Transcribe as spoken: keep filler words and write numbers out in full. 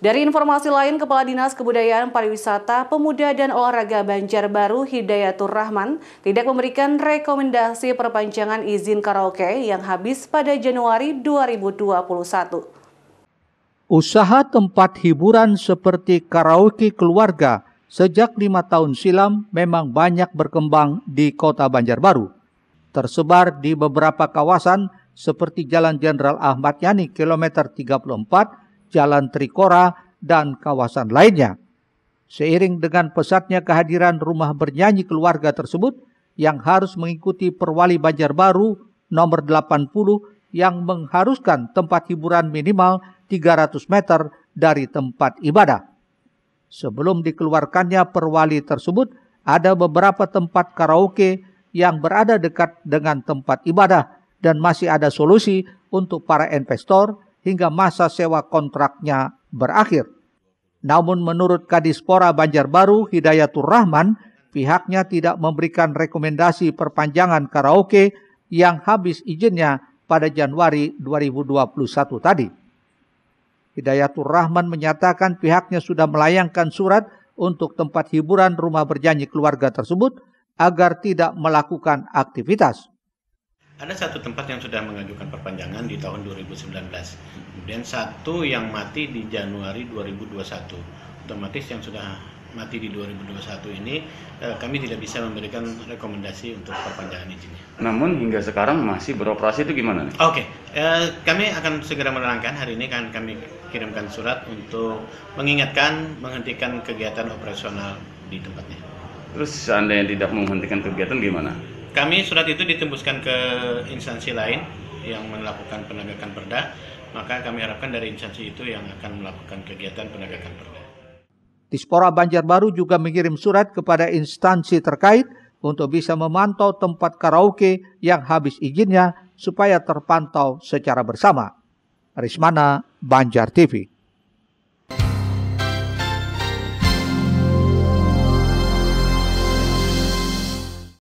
Dari informasi lain, Kepala Dinas Kebudayaan, Pariwisata, Pemuda dan Olahraga Banjarbaru Hidayaturrahman tidak memberikan rekomendasi perpanjangan izin karaoke yang habis pada Januari dua ribu dua puluh satu. Usaha tempat hiburan seperti karaoke keluarga sejak lima tahun silam memang banyak berkembang di Kota Banjarbaru. Tersebar di beberapa kawasan seperti Jalan Jenderal Ahmad Yani kilometer tiga puluh empat, Jalan Trikora, dan kawasan lainnya. Seiring dengan pesatnya kehadiran rumah bernyanyi keluarga tersebut yang harus mengikuti Perwali Banjarbaru nomor delapan puluh yang mengharuskan tempat hiburan minimal tiga ratus meter dari tempat ibadah. Sebelum dikeluarkannya perwali tersebut, ada beberapa tempat karaoke yang berada dekat dengan tempat ibadah dan masih ada solusi untuk para investor hingga masa sewa kontraknya berakhir. Namun menurut Kadispora Banjarbaru Hidayaturrahman, pihaknya tidak memberikan rekomendasi perpanjangan karaoke yang habis izinnya pada Januari dua ribu dua puluh satu tadi. Hidayaturrahman menyatakan pihaknya sudah melayangkan surat untuk tempat hiburan rumah bernyanyi keluarga tersebut agar tidak melakukan aktivitas. Ada satu tempat yang sudah mengajukan perpanjangan di tahun dua ribu sembilan belas, kemudian satu yang mati di Januari dua ribu dua puluh satu. Otomatis yang sudah mati di dua ribu dua puluh satu ini eh, kami tidak bisa memberikan rekomendasi untuk perpanjangan izinnya. Namun hingga sekarang masih beroperasi, itu gimana nih? Oke, okay. eh, kami akan segera menerangkan. Hari ini kan kami kirimkan surat untuk mengingatkan menghentikan kegiatan operasional di tempatnya. Terus seandainya tidak menghentikan kegiatan gimana? Kami surat itu ditembuskan ke instansi lain yang melakukan penegakan perda, maka kami harapkan dari instansi itu yang akan melakukan kegiatan penegakan perda. Kadispora Banjarbaru juga mengirim surat kepada instansi terkait untuk bisa memantau tempat karaoke yang habis izinnya supaya terpantau secara bersama. Rismana, Banjar T V.